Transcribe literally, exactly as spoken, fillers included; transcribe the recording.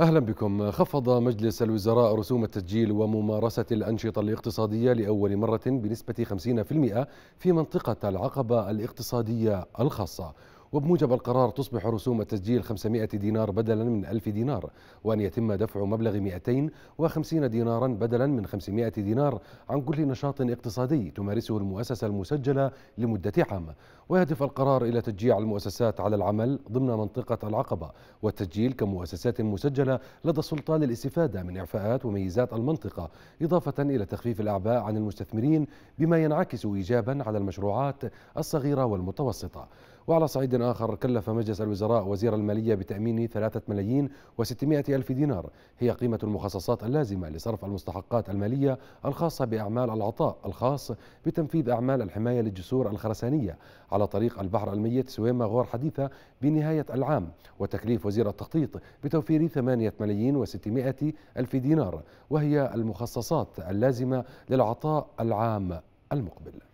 أهلا بكم. خفض مجلس الوزراء رسوم التسجيل وممارسة الأنشطة الاقتصادية لأول مرة بنسبة خمسين بالمئة في منطقة العقبة الاقتصادية الخاصة، وبموجب القرار تصبح رسوم التسجيل خمسمائة دينار بدلا من ألف دينار، وأن يتم دفع مبلغ مئتين وخمسين دينارا بدلا من خمسمائة دينار عن كل نشاط اقتصادي تمارسه المؤسسة المسجلة لمدة عام. ويهدف القرار إلى تشجيع المؤسسات على العمل ضمن منطقة العقبة والتسجيل كمؤسسات مسجلة لدى السلطة للاستفادة من إعفاءات وميزات المنطقة، إضافة إلى تخفيف الأعباء عن المستثمرين بما ينعكس إيجابا على المشروعات الصغيرة والمتوسطة. وعلى صعيد آخر، كلف مجلس الوزراء وزير المالية بتأمين ثلاثة ملايين وستمائة ألف دينار هي قيمة المخصصات اللازمة لصرف المستحقات المالية الخاصة بأعمال العطاء الخاص بتنفيذ أعمال الحماية للجسور الخرسانية على طريق البحر الميت سويمة غور حديثة بنهاية العام، وتكليف وزير التخطيط بتوفير ثمانية ملايين وستمائة ألف دينار وهي المخصصات اللازمة للعطاء العام المقبل.